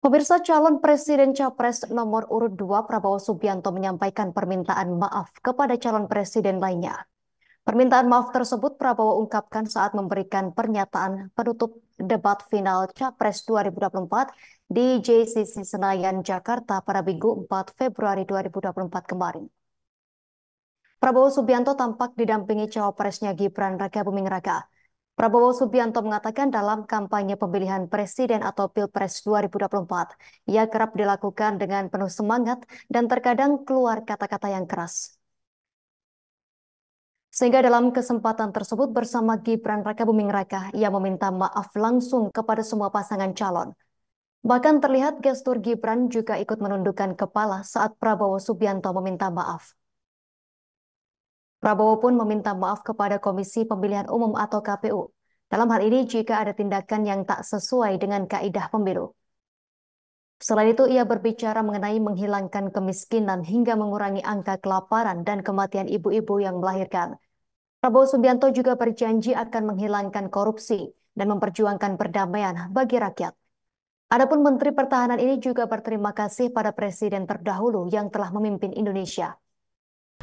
Pemirsa, calon presiden capres nomor urut 2 Prabowo Subianto menyampaikan permintaan maaf kepada calon presiden lainnya. Permintaan maaf tersebut Prabowo ungkapkan saat memberikan pernyataan penutup debat final Capres 2024 di JCC Senayan, Jakarta pada Minggu 4 Februari 2024 kemarin. Prabowo Subianto tampak didampingi cawapresnya Gibran Rakabuming Raka. Prabowo Subianto mengatakan dalam kampanye pemilihan presiden atau Pilpres 2024, ia kerap dilakukan dengan penuh semangat dan terkadang keluar kata-kata yang keras. Sehingga dalam kesempatan tersebut bersama Gibran Rakabuming Raka, ia meminta maaf langsung kepada semua pasangan calon. Bahkan terlihat gestur Gibran juga ikut menundukkan kepala saat Prabowo Subianto meminta maaf. Prabowo pun meminta maaf kepada Komisi Pemilihan Umum atau KPU. Dalam hal ini jika ada tindakan yang tak sesuai dengan kaidah pemilu. Selain itu ia berbicara mengenai menghilangkan kemiskinan hingga mengurangi angka kelaparan dan kematian ibu-ibu yang melahirkan. Prabowo Subianto juga berjanji akan menghilangkan korupsi dan memperjuangkan perdamaian bagi rakyat. Adapun Menteri Pertahanan ini juga berterima kasih pada Presiden terdahulu yang telah memimpin Indonesia.